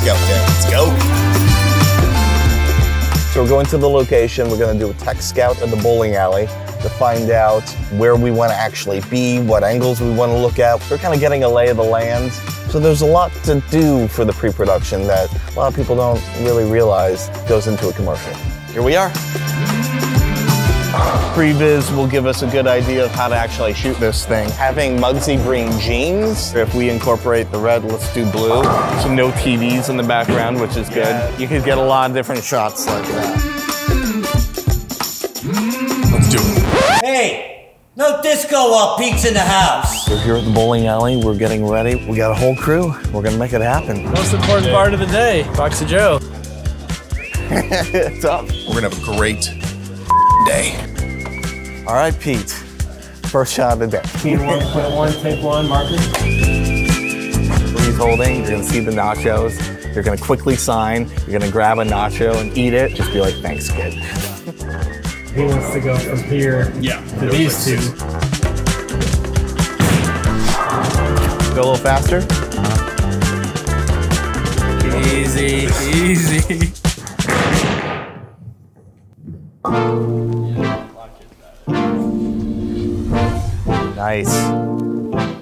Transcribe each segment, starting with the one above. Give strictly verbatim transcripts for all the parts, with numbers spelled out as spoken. skeleton. Let's go. So we're going to the location. We're going to do a tech scout of the bowling alley to find out where we want to actually be, what angles we want to look at. We're kind of getting a lay of the land. So there's a lot to do for the pre-production that a lot of people don't really realize goes into a commercial. Here we are. Previs will give us a good idea of how to actually shoot this thing. Having Mugsy bring jeans, if we incorporate the red, let's do blue. So no T Vs in the background, which is good. Yeah. You could get a lot of different shots like that. Let's do it. Hey, no disco while Pete's in the house. We're here at the bowling alley, we're getting ready. We got a whole crew, we're gonna make it happen. Most important part of the day, Box of Joe. It's up. We're gonna have a great day. All right, Pete, first shot of the day. Pete, one point one, take one, marker. He's holding, you're gonna see the nachos. You're gonna quickly sign, you're gonna grab a nacho and eat it. Just be like, thanks, kid. He wants to go from here yeah, to these two. Go a little faster. Easy, easy. Nice.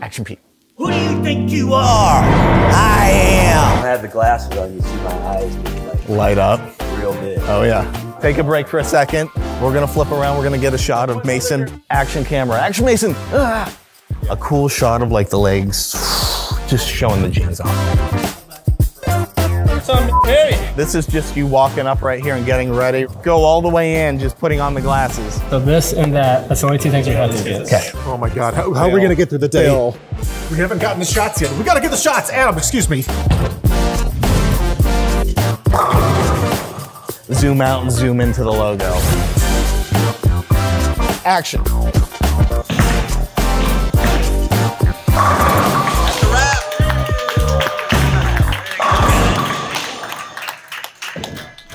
Action, Pete. Who do you think you are? I am. I have the glasses on, you see my eyes like light up. Real big. Oh yeah. Take a break for a second. We're gonna flip around, we're gonna get a shot of Mason. Action camera, action Mason. Ah! A cool shot of like the legs, just showing the jeans off. This is just you walking up right here and getting ready. Go all the way in, just putting on the glasses. So this and that, that's the only two things we have to do. Okay. Oh my God, how, how are we gonna get through the day? Dale. We haven't gotten the shots yet. We gotta get the shots, Adam, excuse me. Zoom out and zoom into the logo. Action.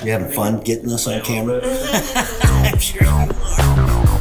You having fun getting us on camera? I'm sure you are.